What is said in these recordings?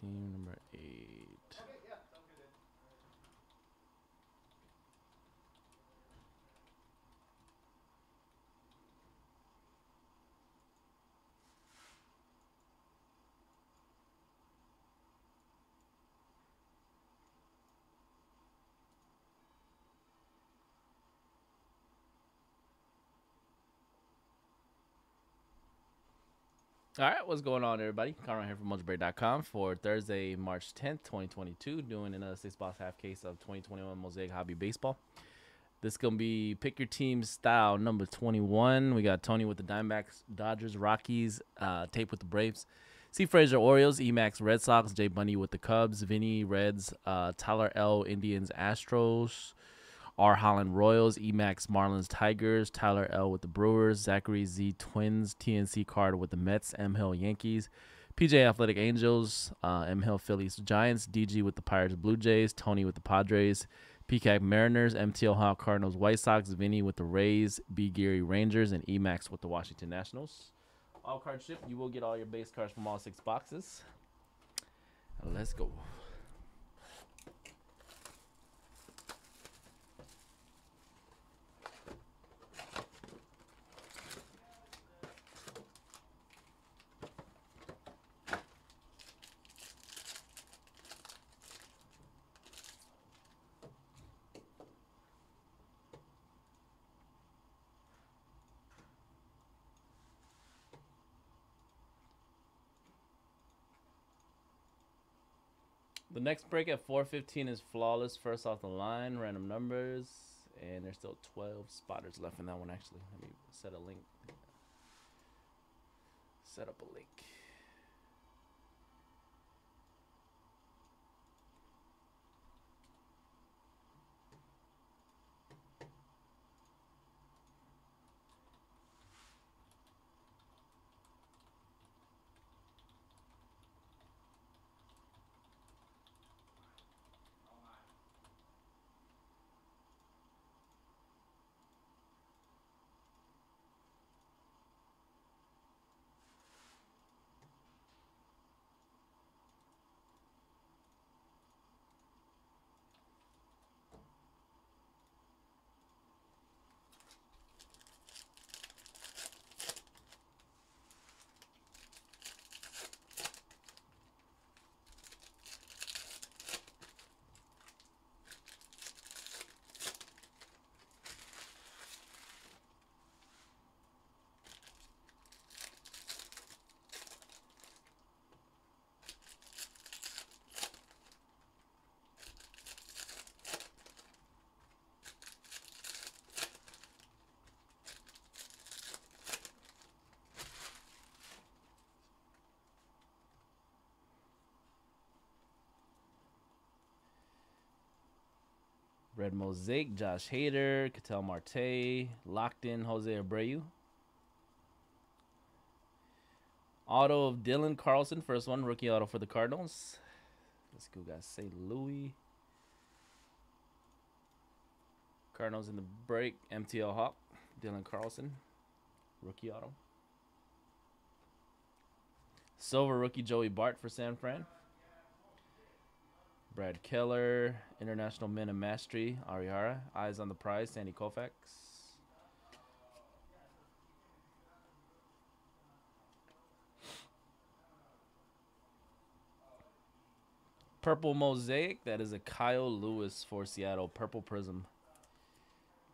team number 8. Okay, yeah, sounds good. All right, what's going on, everybody? Conrad here from mojobreak.com for Thursday, March 10th, 2022, doing another 6-box half case of 2021 Mosaic Hobby Baseball. This is going to be pick your team style number 21. We got Tony with the Diamondbacks, Dodgers, Rockies, Tape with the Braves, C. Fraser, Orioles, E-Max, Red Sox, Jay Bunny with the Cubs, Vinny, Reds, Tyler L., Indians, Astros, R. Holland, Royals, E-Max, Marlins, Tigers, Tyler L. with the Brewers, Zachary Z. Twins, TNC Card with the Mets, M. Hill, Yankees, PJ Athletic, Angels, M. Hill, Phillies, Giants, DG with the Pirates, Blue Jays, Tony with the Padres, PCAC, Mariners, MTL, Howell, Cardinals, White Sox, Vinny with the Rays, B. Geary, Rangers, and E-Max with the Washington Nationals. All card shipped. You will get all your base cards from all 6 boxes. Let's go. The next break at 4:15 is Flawless, first off the line, random numbers, and there's still 12 spotters left in that one, actually. Let me set a link. Set up a link. Red Mosaic, Josh Hader, Ketel Marte, locked in Jose Abreu. Auto of Dylan Carlson, first one, rookie auto for the Cardinals. Let's go, guys. St. Louis. Cardinals in the break. MTL Hawk, Dylan Carlson, rookie auto. Silver rookie Joey Bart for San Fran. Brad Keller, International Men of Mastery, Arihara, Eyes on the Prize, Sandy Koufax. Purple Mosaic, that is a Kyle Lewis for Seattle, Purple Prism.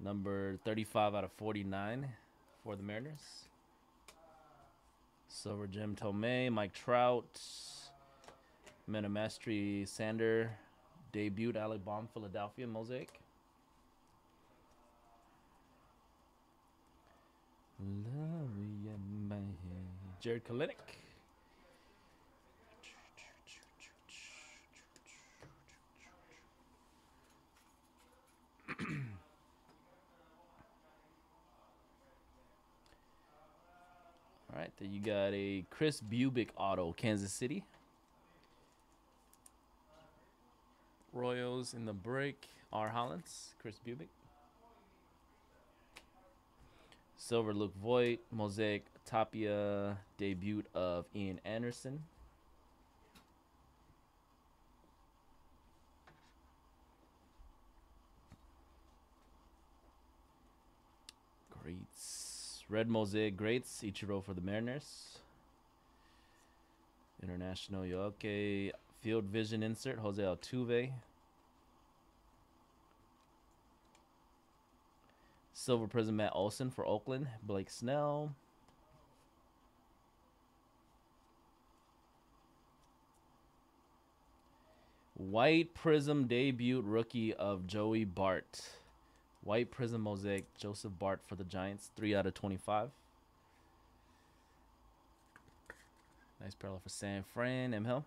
Number 35 out of 49 for the Mariners. Silver Jim Tomei, Mike Trout. Men of Mastery, Sander, debuted Alec Baum, Philadelphia, Mosaic. Jared Kalenic. All right, then you got a Chris Bubic auto, Kansas City. Royals in the break, R. Hollins, Chris Bubic. Silver Luke Voigt, Mosaic Tapia, debut of Ian Anderson. Red Mosaic Greats, Ichiro for the Mariners. International Yoke. Field Vision insert, Jose Altuve. Silver Prism, Matt Olson for Oakland. Blake Snell. White Prism debut rookie of Joey Bart. White Prism Mosaic, Joseph Bart for the Giants. 3/25. Nice parallel for San Fran, M. Hill.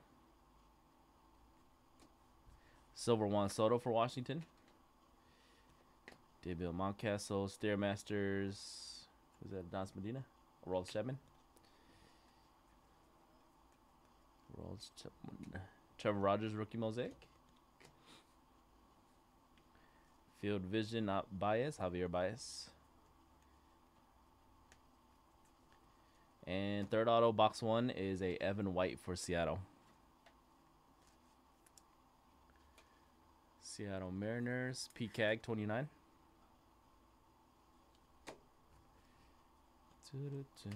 Silver Juan Soto for Washington. Debut Mountcastle, Stairmasters. Was that Don Medina? Rolls Chapman. Rolls Chapman. Trevor Rogers, rookie Mosaic. Field Vision, Baez, Javier Baez. And third auto, box one, is a Evan White for Seattle. Seattle Mariners, PCAG 29. One done.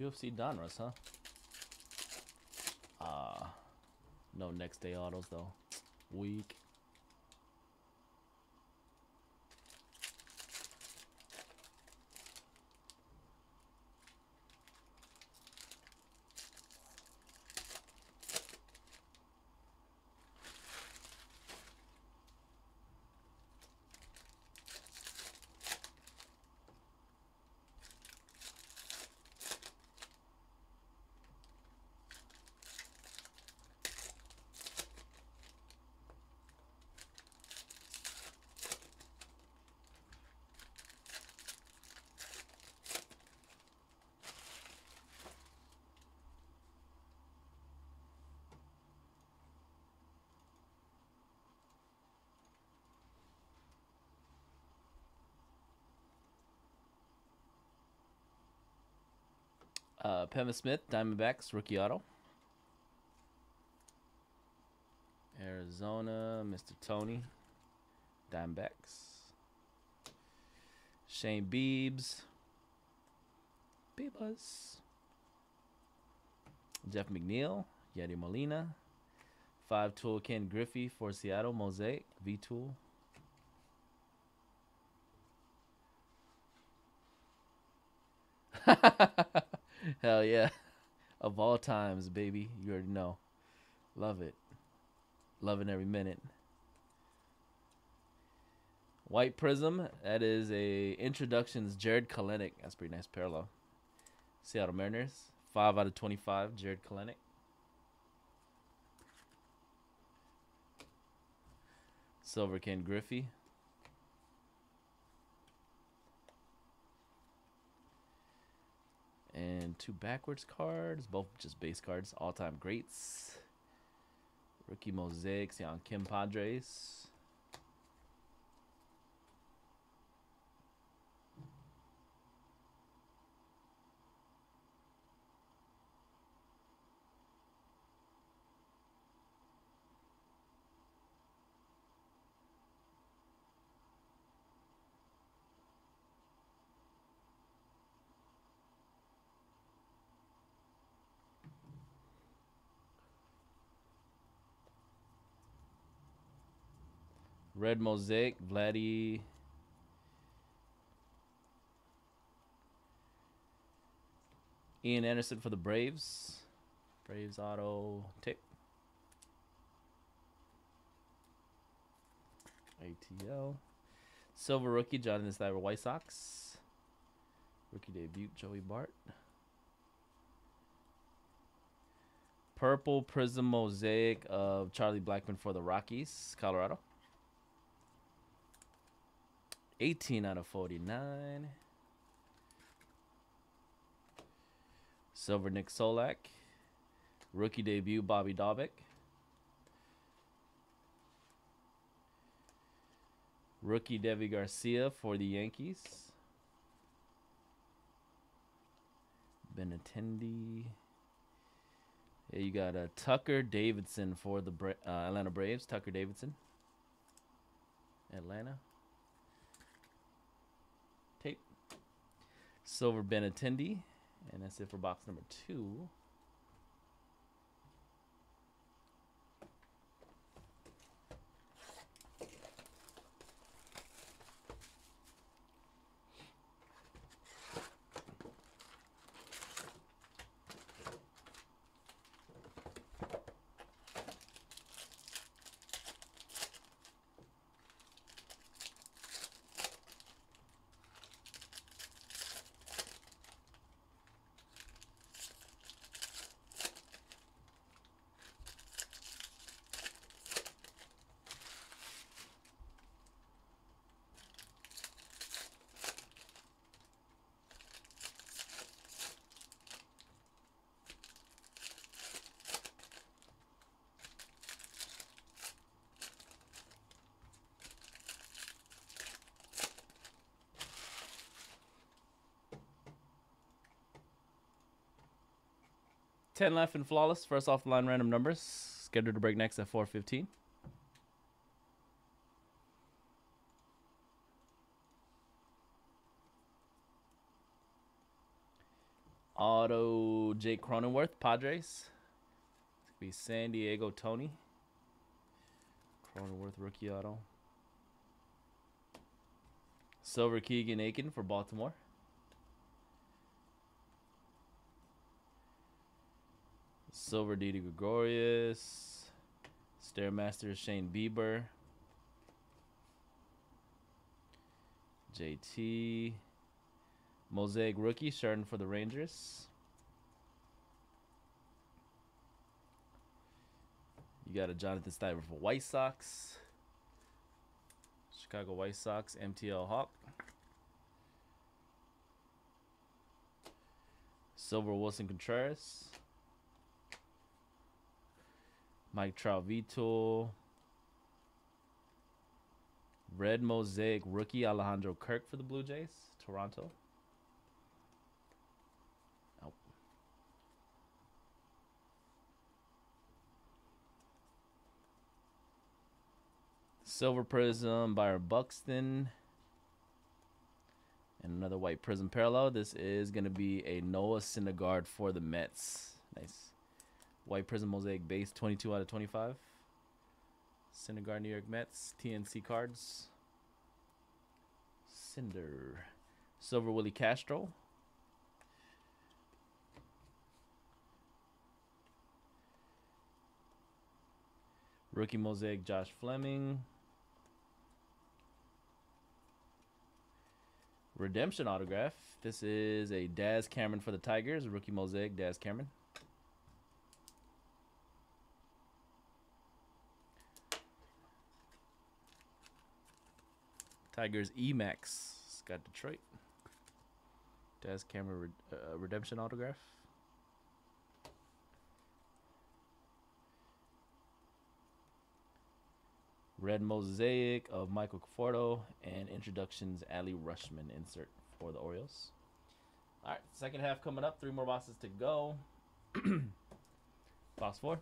UFC Donruss, huh? No next day autos though. Weak. Pema Smith, Diamondbacks, rookie auto. Arizona, Mr. Tony, Diamondbacks. Shane Biebs, Biebs. Jeff McNeil, Yadi Molina. 5-tool Ken Griffey for Seattle, Mosaic, V-tool. Hell yeah. Of all times, baby. You already know. Love it. Loving every minute. White Prism. That is a Introductions Jared Kalenic. That's pretty nice parallel. Seattle Mariners. 5/25. Jared Kalenic. Silver Ken Griffey. And two backwards cards, both just base cards. All-time greats. Rookie Mosaics on Kim Padres. Red Mosaic, Vladdy Ian Anderson for the Braves. Braves auto tick. ATL. Silver rookie, Jonathan Sniper, White Sox. Rookie debut, Joey Bart. Purple Prism Mosaic of Charlie Blackman for the Rockies, Colorado. 18/49. Silver Nick Solak. Rookie debut, Bobby Daubik. Rookie Debbie Garcia for the Yankees. Benintendi. Yeah, you got a Tucker Davidson for the Atlanta Braves. Tucker Davidson. Atlanta. Tape. Silver Benintendi. And that's it for box number 2. Ten left and Flawless. First off the line, random numbers. Scheduled to break next at 4:15. Auto Jake Cronenworth, Padres. It's going to be San Diego Tony. Cronenworth rookie auto. Silver Keegan Aiken for Baltimore. Silver Didi Gregorius. Stairmaster Shane Bieber. JT. Mosaic rookie Sheridan for the Rangers. You got a Jonathan Steiber for White Sox. Chicago White Sox MTL Hawk. Silver Wilson Contreras. Mike Trout, Vito. Red Mosaic rookie Alejandro Kirk for the Blue Jays, Toronto. Oh. Silver Prism Byron Buxton. And another white Prism parallel. This is going to be a Noah Syndergaard for the Mets. Nice. White Prism Mosaic base, 22/25. Syndergaard, New York Mets, TNC cards. Cinder. Silver Willie Castro. Rookie Mosaic, Josh Fleming. Redemption autograph. This is a Daz Cameron for the Tigers. Rookie Mosaic, Daz Cameron. Tigers E-Max. It's got Detroit. Daz Cameron Redemption autograph. Red Mosaic of Michael Conforto. And introductions, Ali Rushman insert for the Orioles. All right, second half coming up. 3 more boxes to go. Box 4.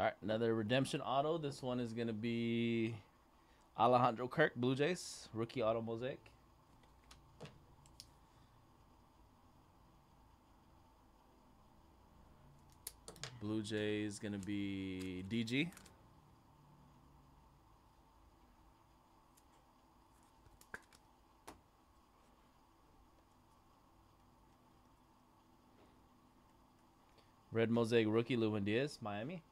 All right, another redemption auto. This one is going to be Alejandro Kirk, Blue Jays, rookie auto mosaic. Blue Jays going to be DG. Red mosaic rookie Lewin Diaz, Miami.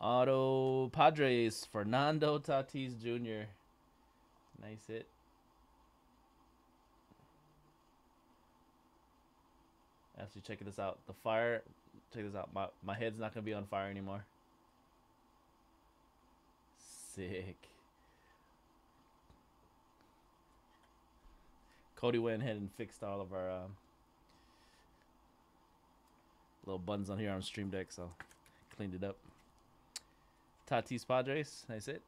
Auto Padres, Fernando Tatis Jr. Nice hit. Actually, check this out. The fire. Check this out. My head's not gonna be on fire anymore. Sick. Cody went ahead and fixed all of our little buttons on here on Stream Deck, so cleaned it up. Tatis Padres, nice hit.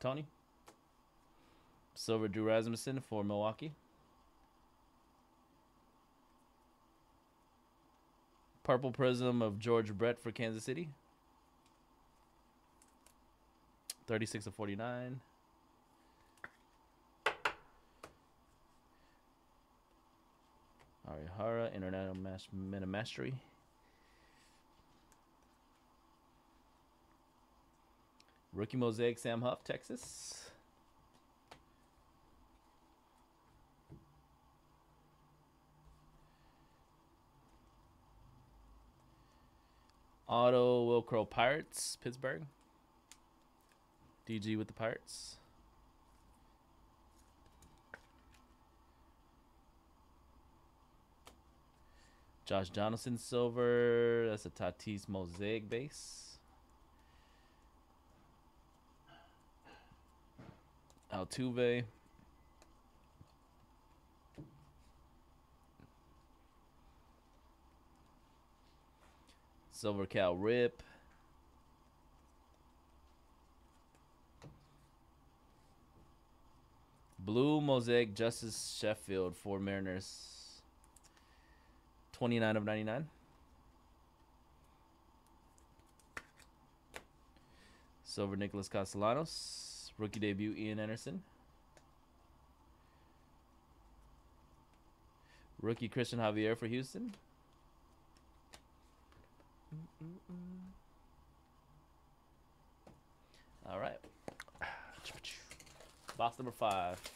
Tony. Silver Drew Rasmussen for Milwaukee. Purple Prism of George Brett for Kansas City. 36/49. Arihara, International Meta Mastery. Rookie Mosaic, Sam Huff, Texas. Auto Will Crow Pirates, Pittsburgh. DG with the Pirates. Josh Donaldson silver. That's a Tatis mosaic base. Altuve. Silver Cal Rip. Blue Mosaic Justice Sheffield for Mariners. 29/99. Silver Nicholas Castellanos. Rookie debut Ian Anderson. Rookie Christian Javier for Houston. All right. Box number 5.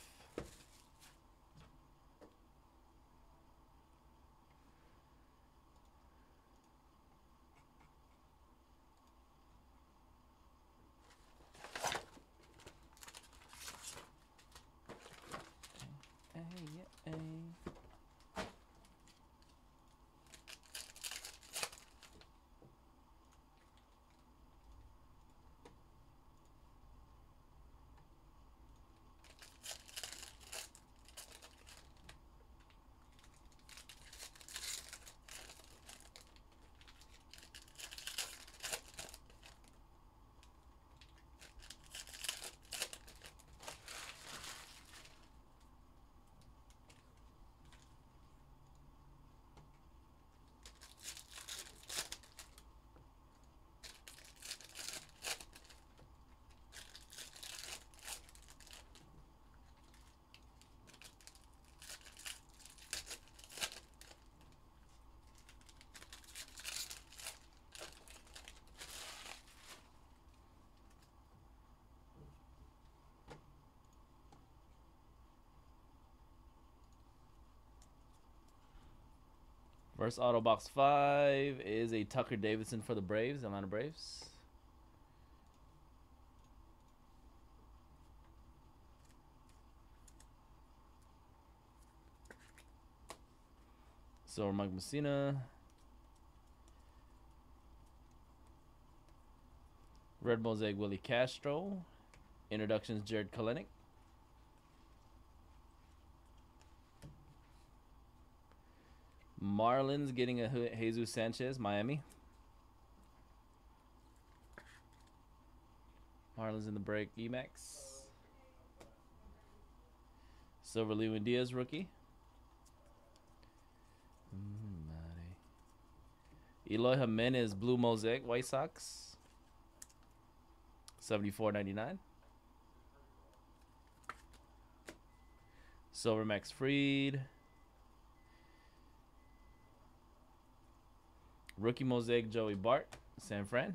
First auto box 5 is a Tucker Davidson for the Braves, Atlanta Braves. Silver Mike Messina. Red Mosaic Willie Castro. Introductions Jared Kalenic. Marlins getting a Jesus Sanchez, Miami. Marlins in the break, Emacs. Silver Lewin Diaz rookie. Eloy Jimenez blue mosaic White Sox. $74.99. Silver Max Fried. Rookie mosaic Joey Bart, San Fran.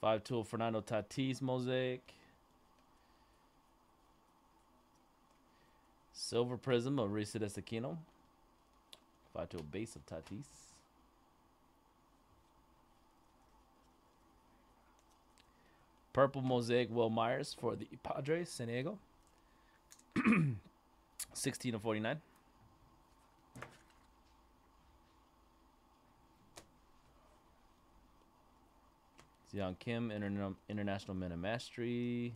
Five tool Fernando Tatis mosaic. Silver Prism of Reset Aquino. 5-tool base of Tatis. Purple mosaic Will Myers for the Padres, San Diego. 16/49. Zion Kim, International Men of Mastery.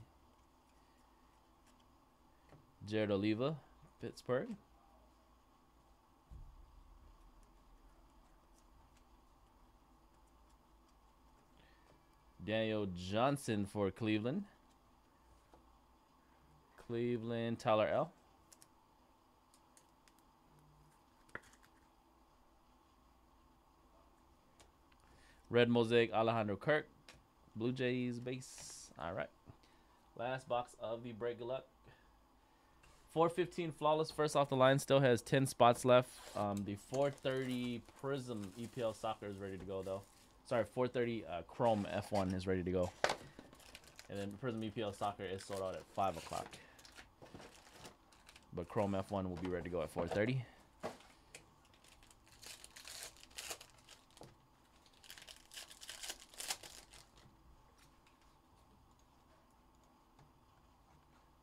Jared Oliva, Pittsburgh. Daniel Johnson for Cleveland. Cleveland, Tyler L. Red mosaic, Alejandro Kirk. Blue Jays base. All right. Last box of the break. Good luck. 415 Flawless first off the line. Still has 10 spots left. The 430 Prism EPL Soccer is ready to go, though. Sorry, 430 Chrome F1 is ready to go. And then Prism EPL Soccer is sold out at 5 o'clock. But Chrome F1 will be ready to go at 4:30.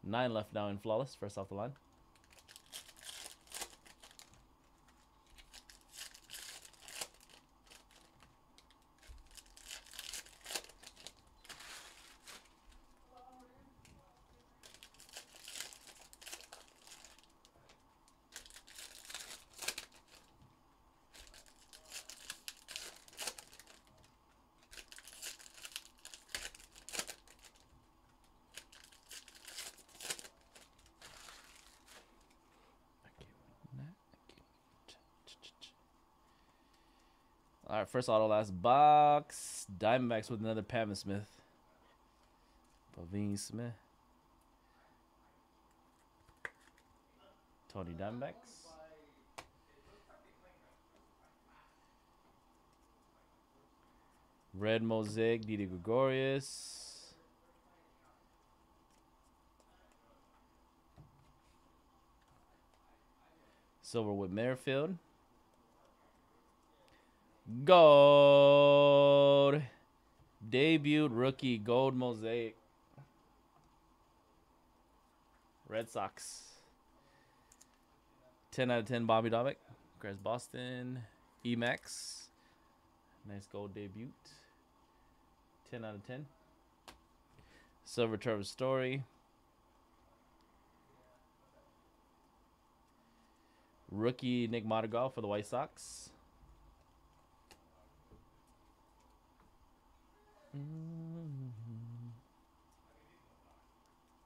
Nine left now in Flawless, first off the line. All right, first auto, last box. Diamondbacks with another Pavin Smith. Pavin Smith. Tony Diamondbacks. Red mosaic, Didi Gregorius. Silverwood Merrifield. Gold debuted rookie gold mosaic Red Sox. 10/10 Bobby Dalbec, Chris Boston, Emax. Nice gold debut. 10/10. Silver Trevor Story. Rookie Nick Madrigal for the White Sox.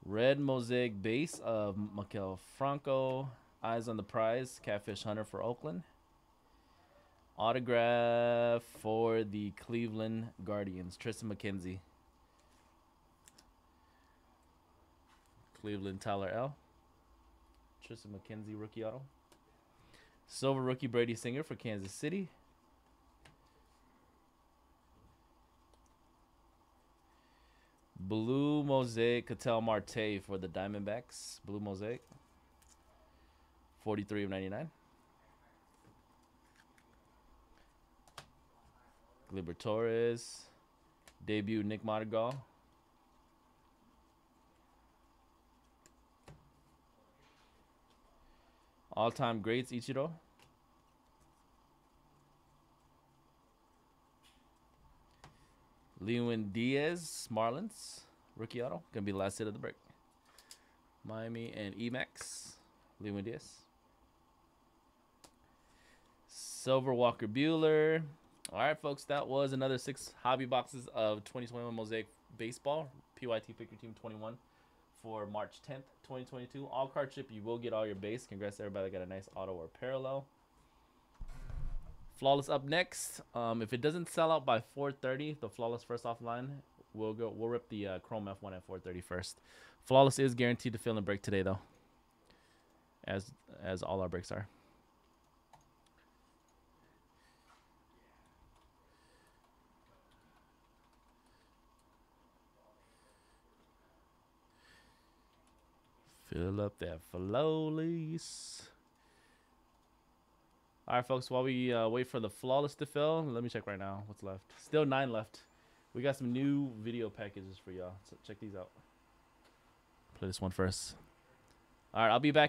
Red mosaic base of Mikel Franco. Eyes on the prize, Catfish Hunter for Oakland. Autograph for the Cleveland Guardians, Tristan McKenzie. Cleveland, Tyler L. Tristan McKenzie rookie auto. Silver rookie Brady Singer for Kansas City. Blue mosaic Ketel Marte for the Diamondbacks. Blue mosaic. 43/99. Gleyber Torres. Debut Nick Madrigal. All-time greats Ichiro. Lewin Diaz, Marlins, rookie auto. Gonna be the last hit of the break. Miami and Emax, Lewin Diaz. Silver, Walker, Bueller. All right, folks, that was another 6 hobby boxes of 2021 Mosaic Baseball. PYT Pick Your Team 21 for March 10th, 2022. All card ship, you will get all your base. Congrats to everybody that got a nice auto or parallel. Flawless up next. If it doesn't sell out by 4:30, the Flawless first offline, we'll rip the Chrome F1 at 4:30 first. Flawless is guaranteed to fill and break today though, as all our breaks are. Fill up that Flawless. All right, folks, while we wait for the Flawless to fill, let me check right now what's left. Still 9 left. We got some new video packages for y'all, so check these out. Play this one first. All right, I'll be back.